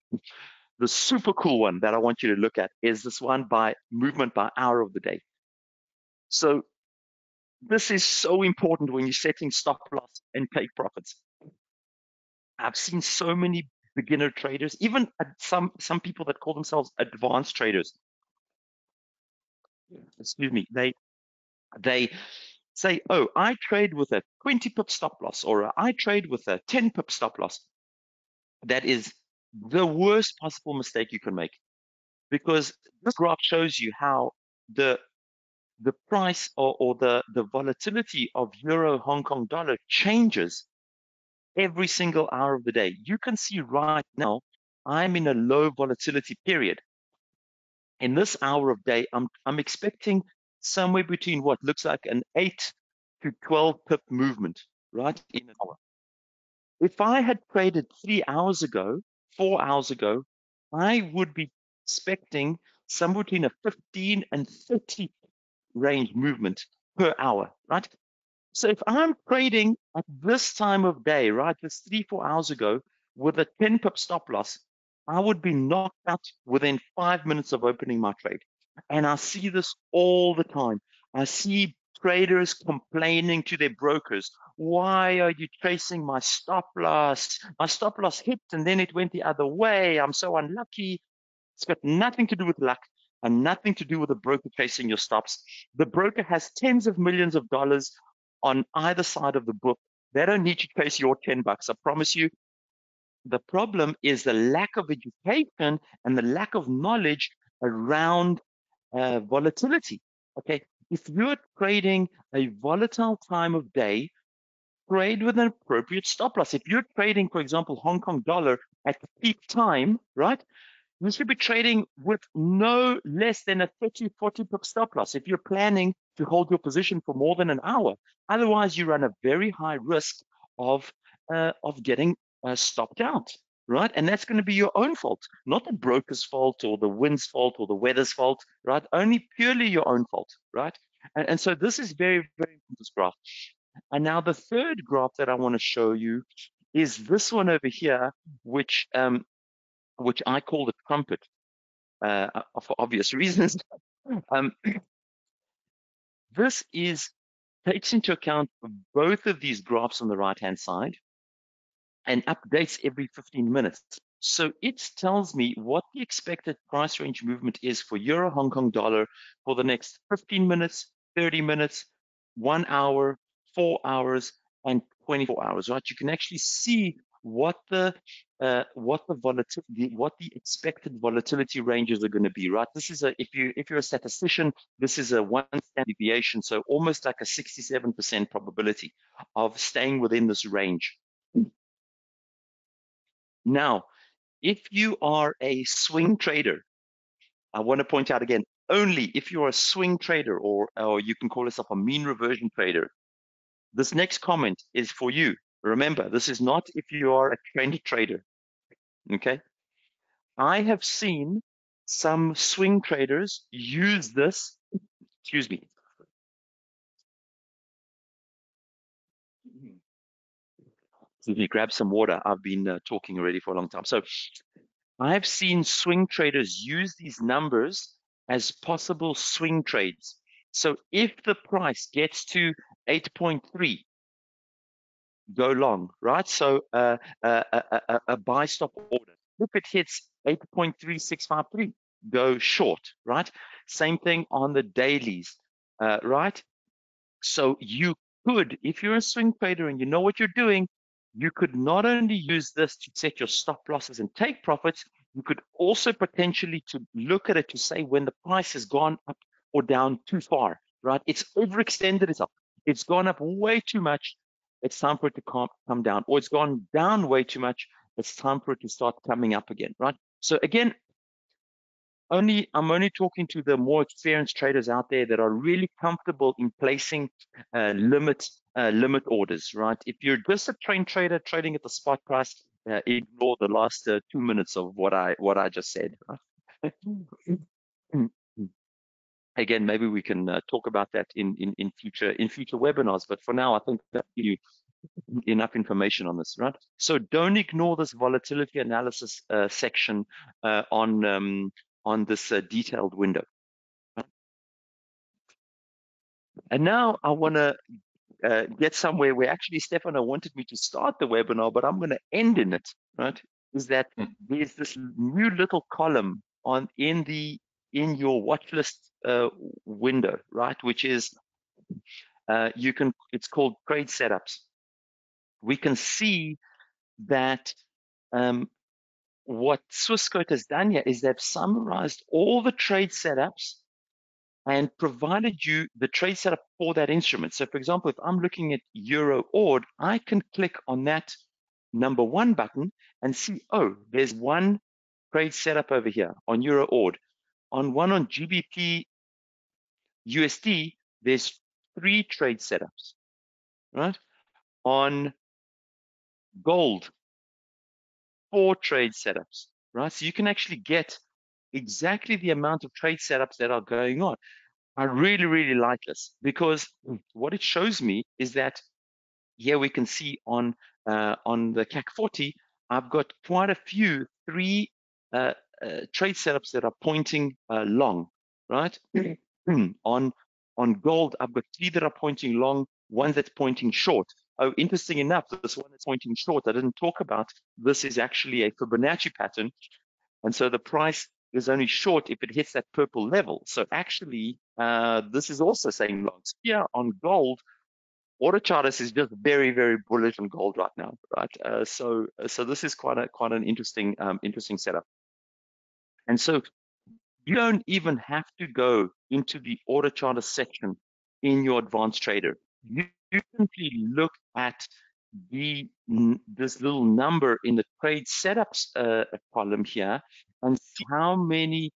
The super cool one that I want you to look at is this one by movement by hour of the day. So this is so important when you're setting stop loss and take profits. I've seen so many beginner traders, even some people that call themselves advanced traders. Excuse me, they say, oh, I trade with a 20 pip stop loss, or I trade with a 10 pip stop loss, that is the worst possible mistake you can make, because this graph shows you how the price or the volatility of euro Hong Kong dollar changes every single hour of the day. You can see right now I'm in a low volatility period. In this hour of day, I'm expecting somewhere between what looks like an 8 to 12 pip movement right in an hour. If I had traded 3 hours ago, 4 hours ago, I would be expecting somewhere between a 15 and 30 range movement per hour, right? So if I'm trading at this time of day, right, just 3-4 hours ago, with a 10 pip stop loss, I would be knocked out within 5 minutes of opening my trade. And I see this all the time. I see traders complaining to their brokers, why are you tracing my stop loss? My stop loss hit and then it went the other way. I'm so unlucky. It's got nothing to do with luck and nothing to do with the broker tracing your stops. The broker has tens of millions of dollars on either side of the book. They don't need to trace your 10 bucks, I promise you. The problem is the lack of education and the lack of knowledge around volatility. Okay, if you're trading a volatile time of day, trade with an appropriate stop loss. If you're trading, for example, Hong Kong dollar at peak time, right, you should be trading with no less than a 30, 40 pip stop loss if you're planning to hold your position for more than an hour. Otherwise, you run a very high risk of getting stopped out, right? And that's going to be your own fault, not the broker's fault or the wind's fault or the weather's fault, right? Only purely your own fault, right? And so this is very, very important, this graph. And now the third graph that I want to show you is this one over here, which I call the trumpet, for obvious reasons. This takes into account both of these graphs on the right-hand side and updates every 15 minutes. So it tells me what the expected price range movement is for euro Hong Kong dollar for the next 15 minutes, 30 minutes, 1 hour, 4 hours, and 24 hours, right? You can actually see what the volatility, what the expected volatility ranges are going to be, right? This is a, if you're a statistician, this is a 1 standard deviation, so almost like a 67% probability of staying within this range. Now, if you are a swing trader, I want to point out again, only if you're a swing trader, or you can call yourself a mean reversion trader, this next comment is for you. Remember, this is not if you are a trained trader, okay? I have seen some swing traders use this, excuse me. Let me grab some water. I've been talking already for a long time. So I've seen swing traders use these numbers as possible swing trades. So if the price gets to 8.3, go long, right? So a buy stop order. If it hits 8.3653, go short, right? Same thing on the dailies, right? So you could, if you're a swing trader and you know what you're doing, you could not only use this to set your stop losses and take profits, you could also potentially to look at it to say when the price has gone up or down too far, right? It's overextended itself. It's gone up way too much. It's time for it to come down, or it's gone down way too much. It's time for it to start coming up again, right? So again, I'm only talking to the more experienced traders out there that are really comfortable in placing limit orders, right? If you're just a trained trader trading at the spot price, ignore the last 2 minutes of what I just said. Right? Again, maybe we can talk about that in future webinars, but for now, I think that you enough information on this, right? So don't ignore this volatility analysis section on this detailed window. And now I want to get somewhere where actually Stefano wanted me to start the webinar, but I'm going to end in it, right? Is that there's this new little column in your watch list window, right? Which is you can, it's called trade setups. We can see that what Swissquote has done here is they've summarized all the trade setups and provided you the trade setup for that instrument. So for example, if I'm looking at Euro ORD, I can click on that number one button and see, oh, there's one trade setup over here on Euro ORD. On one on GBP USD, there's three trade setups, right? On gold, four trade setups, right? So you can actually get exactly the amount of trade setups that are going on. I really, really like this because what it shows me is that here we can see on the CAC 40, I've got quite a few trade setups that are pointing long, right? On gold, I've got three that are pointing long, one that's pointing short. Oh, interesting enough, this one that's pointing short, I didn't talk about, this is actually a Fibonacci pattern. And so the price is only short if it hits that purple level. So actually, this is also saying longs. Here on gold, AutoChartist is just very, very bullish on gold right now, right? So this is quite an interesting, interesting setup. And so you don't even have to go into the AutoChartist section in your Advanced Trader. You simply look at this little number in the trade setups column here and see how many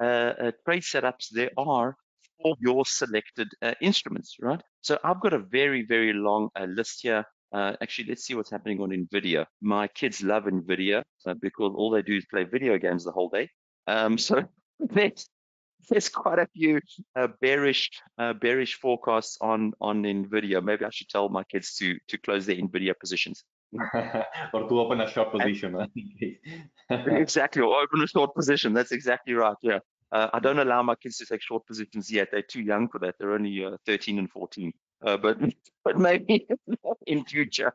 trade setups there are for your selected instruments, right? So I've got a very, very long list here. Actually, let's see what's happening on Nvidia. My kids love Nvidia because all they do is play video games the whole day. So there's quite a few bearish forecasts on Nvidia. Maybe I should tell my kids to close their Nvidia positions, or to open a short position. Exactly, or open a short position. That's exactly right. Yeah, I don't allow my kids to take short positions yet. They're too young for that. They're only 13 and 14. But maybe in future.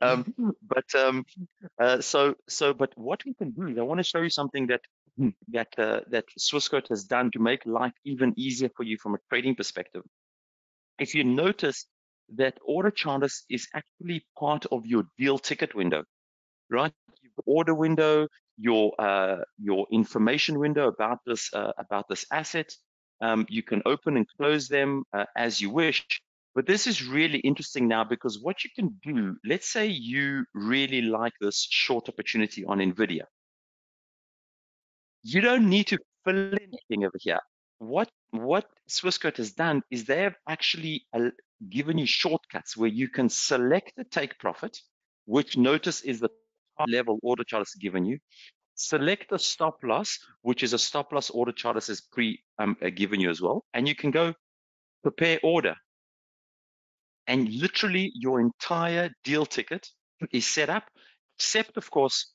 But what we can do, I want to show you something that Swissquote has done to make life even easier for you from a trading perspective. If you notice that AutoChartist is actually part of your deal ticket window, right? Your order window, your information window about this asset. You can open and close them as you wish. But this is really interesting now because what you can do, let's say you really like this short opportunity on Nvidia. You don't need to fill anything over here. What Swissquote has done is they have actually given you shortcuts where you can select the take profit, which notice is the top level AutoChartist has given you. Select the stop loss, which is a stop loss AutoChartist has given you as well. And you can go prepare order. And literally your entire deal ticket is set up, except of course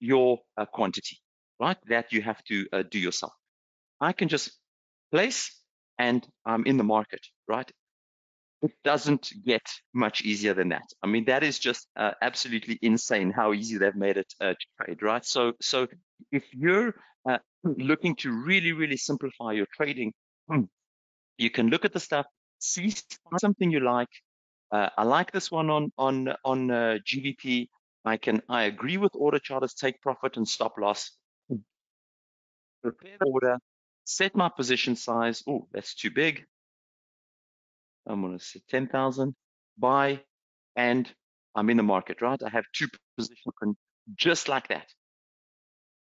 your quantity, right? That you have to do yourself. I can just place and I'm in the market, right? It doesn't get much easier than that. I mean, that is just absolutely insane how easy they've made it to trade, right? So if you're looking to really, really simplify your trading, you can look at the stuff. See something you like. I like this one on GBP. I agree with AutoChartist take profit and stop loss. Prepare order. Set my position size. Oh, that's too big. I'm going to say 10,000. Buy, and I'm in the market. Right? I have two positions just like that.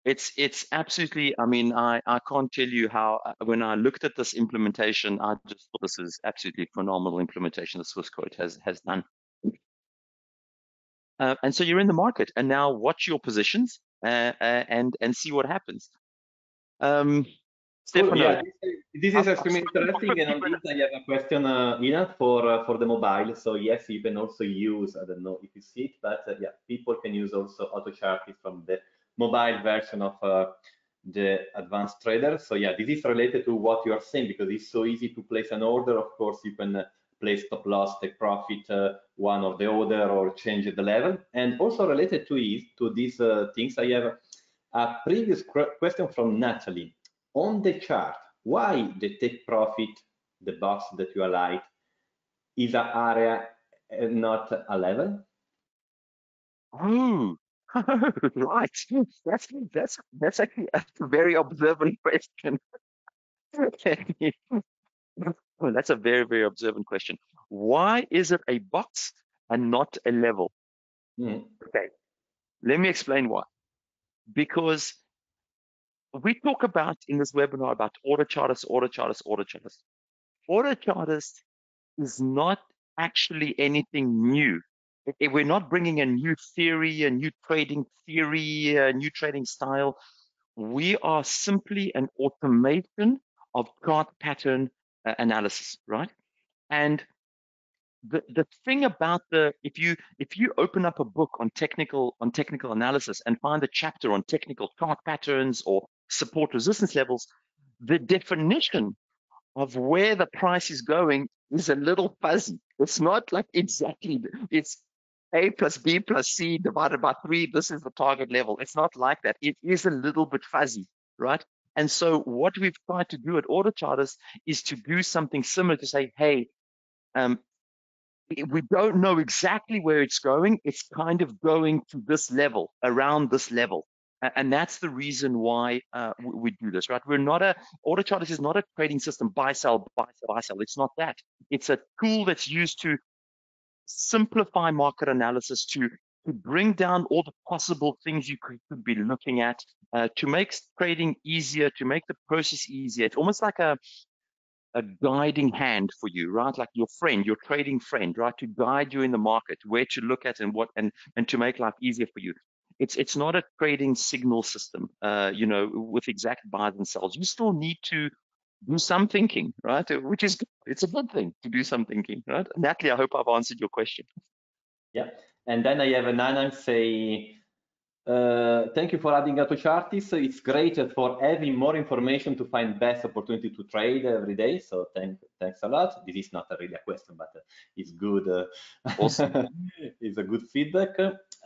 It's absolutely, I mean, I can't tell you how, when I looked at this implementation, I just thought this is absolutely phenomenal implementation that Swissquote has done. And so you're in the market and now watch your positions and see what happens. Stefano, yeah, this is extremely interesting, and on this I have a question, Ilan, for the mobile. So yes, you can also use, I don't know if you see it, but yeah, people can use also AutoChartist from the mobile version of the Advanced Trader. So yeah, this is related to what you are saying because it's so easy to place an order. Of course, you can place stop loss, take profit, one or the other, or change the level. And also related to these things, I have a previous question from Natalie. On the chart, why the take profit, the box that you highlight, is an area and not a level. Oh, right. That's actually a very observant question. Well, that's a very observant question. Why is it a box and not a level? Okay, let me explain why. Because we talk about in this webinar about AutoChartist. AutoChartist is not actually anything new. We're not bringing a new theory, a new trading theory, a new trading style. We are simply an automation of chart pattern analysis, right? And the thing about the if you open up a book on technical analysis and find a chapter on technical chart patterns or support resistance levels, the definition of where the price is going is a little fuzzy. It's not like exactly it's A plus B plus C divided by 3. This is the target level. It's not like that. It is a little bit fuzzy, right? And so what we've tried to do at AutoChartist is to do something similar to say, hey, we don't know exactly where it's going. It's kind of going to this level, around this level. And that's the reason why we do this, right? We're not a, AutoChartist is not a trading system, buy, sell. It's not that. It's a tool that's used to simplify market analysis, to bring down all the possible things you could be looking at, to make trading easier, to make the process easier. It's almost like a guiding hand for you, right? Like your friend, your trading friend, right? To guide you in the market, where to look at and what, and to make life easier for you. It's not a trading signal system, you know, with exact buys and sells. You still need to do some thinking, right? Which is, it's a good thing to do some thinking, right? Natalie, I hope I've answered your question. Yeah, and then I have a Nanan say, thank you for adding AutoChartist. It's great for having more information to find best opportunity to trade every day. So thanks a lot. This is not really a question, but it's good. Awesome. It's a good feedback.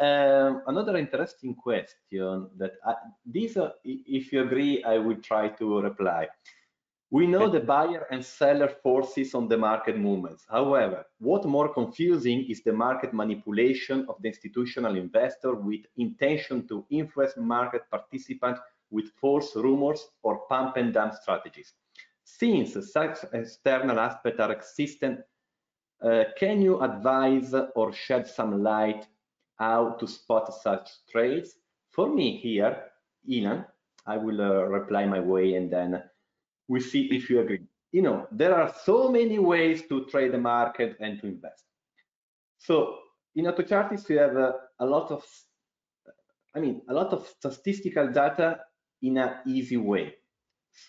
Another interesting question that if you agree, I will try to reply. We know the buyer and seller forces on the market movements. However, what more confusing is the market manipulation of the institutional investor with intention to influence market participants with false rumors or pump and dump strategies. Since such external aspects are existent, can you advise or shed some light how to spot such trades? For me here, Ilan, I will reply my way and then we see if you agree. You know, there are so many ways to trade the market and to invest. So in AutoChartist, we have a lot of statistical data in an easy way.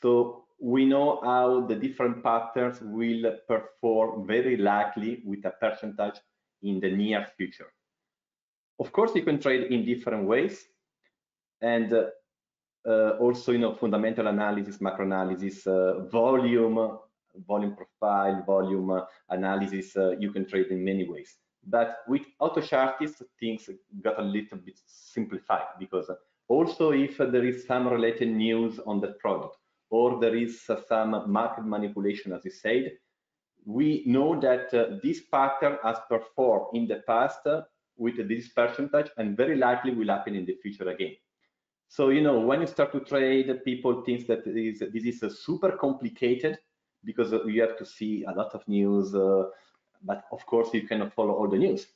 So we know how the different patterns will perform very likely with a percentage in the near future. Of course, you can trade in different ways, and also, you know, fundamental analysis, macro analysis, volume profile, volume analysis. You can trade in many ways. But with AutoChartist, things got a little bit simplified, because also if there is some related news on the product or there is some market manipulation, as you said, we know that this pattern has performed in the past with this percentage and very likely will happen in the future again. So, you know, when you start to trade, people think that this is super complicated because you have to see a lot of news, but of course you cannot follow all the news.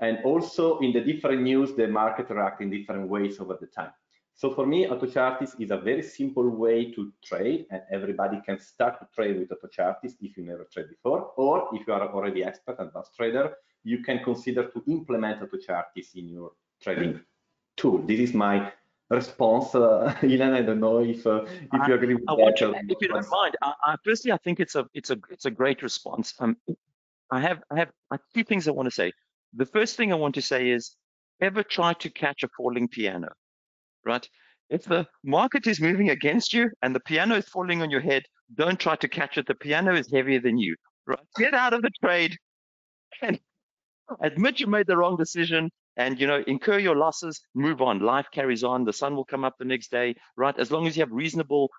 And also in the different news, the market reacts in different ways over the time. So for me, AutoChartist is a very simple way to trade, and everybody can start to trade with AutoChartist if you never trade before, or if you are already expert, advanced trader, you can consider to implement AutoChartist in your trading tool. This is my response, Ilan. I don't know if you agree with that. If you don't mind, personally, I think it's a great response. I have two things I want to say. The first thing I want to say is, ever try to catch a falling piano, right? If the market is moving against you and the piano is falling on your head, don't try to catch it. The piano is heavier than you, right? Get out of the trade and admit you made the wrong decision and, you know, incur your losses, move on. Life carries on. The sun will come up the next day, right? As long as you have reasonable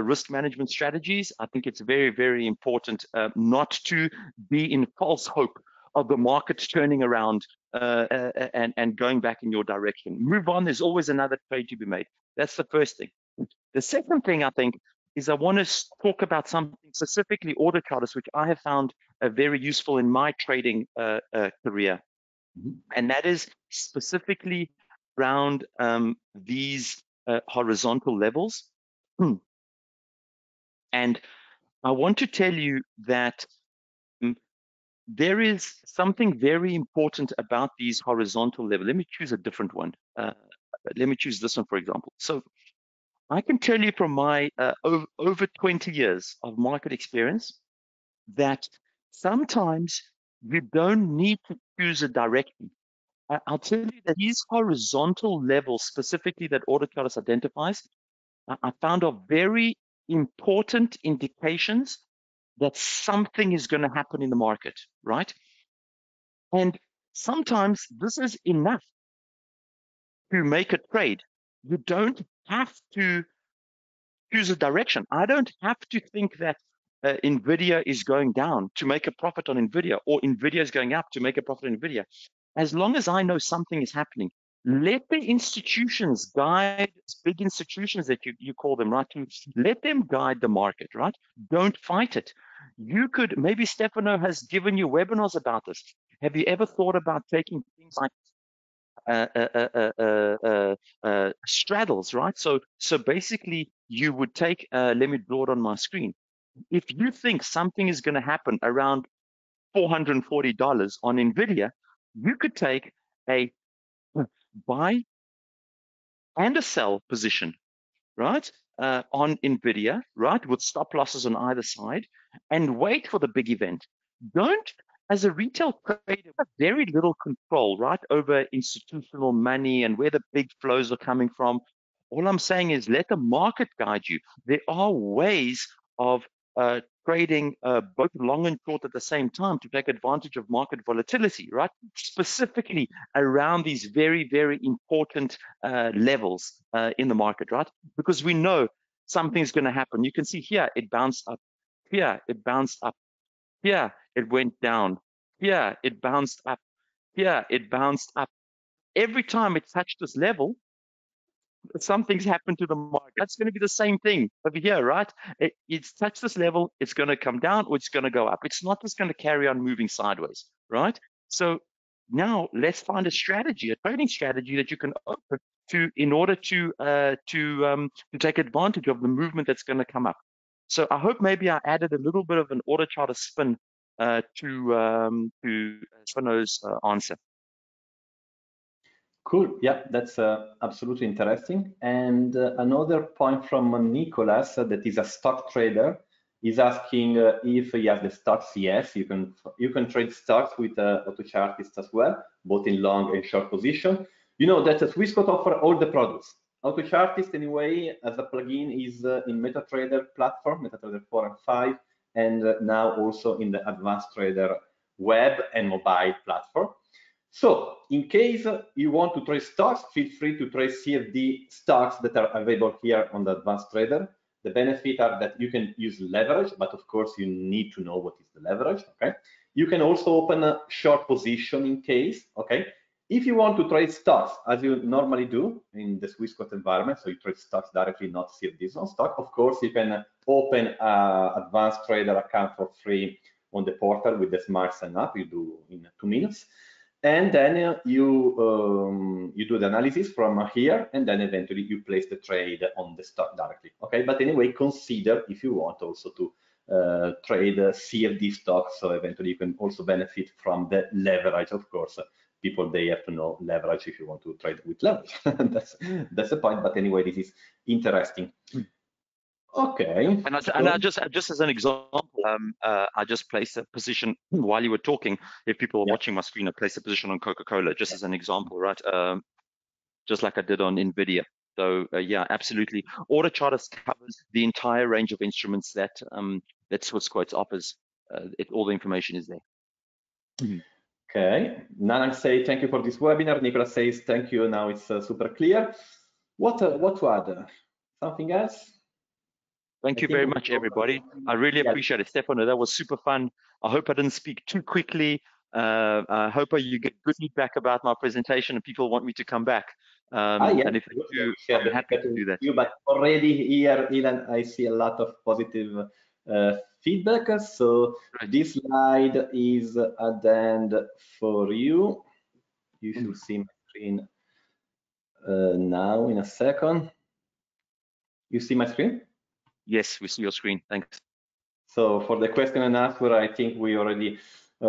risk management strategies, I think it's very, very important not to be in false hope of the market turning around and going back in your direction. Move on. There's always another trade to be made. That's the first thing. The second thing I think is I want to talk about something specifically AutoChartist, which I have found very useful in my trading career. And that is specifically around these horizontal levels. And I want to tell you that there is something very important about these horizontal levels. Let me choose a different one. Let me choose this one, for example. So I can tell you from my over 20 years of market experience that sometimes you don't need to choose a direction. I'll tell you that these horizontal levels, specifically that AutoChartist identifies, I found are very important indications that something is going to happen in the market, right? And sometimes this is enough to make a trade. You don't have to choose a direction. I don't have to think that Nvidia is going down to make a profit on Nvidia, or Nvidia is going up to make a profit on Nvidia. As long as I know something is happening, let the institutions guide, big institutions that you call them, right? Let them guide the market, right? Don't fight it. You could, maybe Stefano has given you webinars about this. Have you ever thought about taking things like straddles, right? So basically you would take, let me draw it on my screen. If you think something is going to happen around $440 on Nvidia, you could take a buy and a sell position, right, on Nvidia, right, with stop losses on either side, and wait for the big event. Don't, as a retail trader, have very little control, right, over institutional money and where the big flows are coming from. All I'm saying is let the market guide you. There are ways of trading both long and short at the same time to take advantage of market volatility, right? Specifically around these very, very important levels in the market, right? Because we know something's going to happen. You can see here it bounced up, here it bounced up, here it went down, here it bounced up, here it bounced up. Every time it touched this level, something's happened to the market. That's going to be the same thing over here, right? It's touched this level, it's going to come down, or it's going to go up. It's not just going to carry on moving sideways, right? So now let's find a strategy, a trading strategy that you can open to in order to take advantage of the movement that's going to come up. So I hope maybe I added a little bit of an AutoChartist spin to Stefano's answer. Cool. Yeah, that's absolutely interesting. And another point from Nicholas, that is a stock trader, is asking if he has the stocks. Yes, you can trade stocks with AutoChartist as well, both in long and short position. You know that Swissquote offers all the products. AutoChartist, anyway, as a plugin, is in MetaTrader platform, MetaTrader 4 and 5, and now also in the Advanced Trader web and mobile platform. So, in case you want to trade stocks, feel free to trade CFD stocks that are available here on the Advanced Trader. The benefits are that you can use leverage, but of course you need to know what is the leverage, okay? You can also open a short position in case, okay? If you want to trade stocks, as you normally do in the Swissquote environment, so you trade stocks directly, not CFDs on stock, of course you can open an Advanced Trader account for free on the portal with the smart sign up, you do in 2 minutes. And then you do the analysis from here, and then eventually you place the trade on the stock directly. Okay, but anyway, consider if you want also to trade CFD stocks, so eventually you can also benefit from the leverage. Of course, people, they have to know leverage if you want to trade with leverage. that's the point. But anyway, this is interesting. Okay. And I just as an example, I just placed a position while you were talking. If people are watching my screen, I placed a position on Coca-Cola, just as an example, right? Just like I did on Nvidia. So yeah, absolutely. AutoChartist covers the entire range of instruments that that Swissquote offers. All the information is there. Mm-hmm. Okay, Nanak say thank you for this webinar. Nicola says thank you. Now it's super clear. What to add? Something else? Thank you very much, everybody. I really appreciate it, Stefano. That was super fun. I hope I didn't speak too quickly. I hope you get good feedback about my presentation and people want me to come back. And if they do, I'm happy to do that. But already here, Ilan, I see a lot of positive feedback. So this slide is at the end for you. You should see my screen now in a second. You see my screen? Yes, we see your screen. Thanks. So for the question and answer, I think we already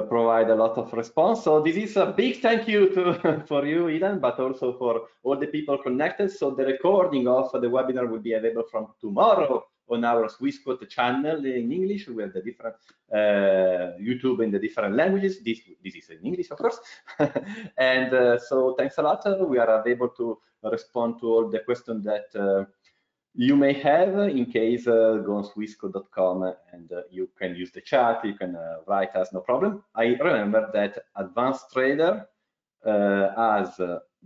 provide a lot of response. So this is a big thank you to for you, Ilan, but also for all the people connected. So the recording of the webinar will be available from tomorrow on our Swissquote channel in English. We have the different YouTube in the different languages. This is in English, of course. And so thanks a lot. We are able to respond to all the questions that you may have. In case, go on swissquote.com and you can use the chat, you can write us, no problem. I remember that Advanced Trader has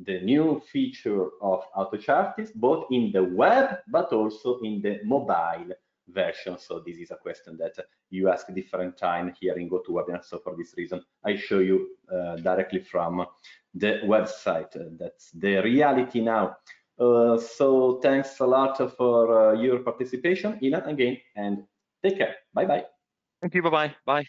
the new feature of AutoChartist, both in the web, but also in the mobile version. So this is a question that you ask different time here in GoToWebinar. So for this reason, I show you directly from the website. That's the reality now. So thanks a lot for your participation, Ilan, again, and take care. Bye-bye. Thank you. Bye-bye. Bye.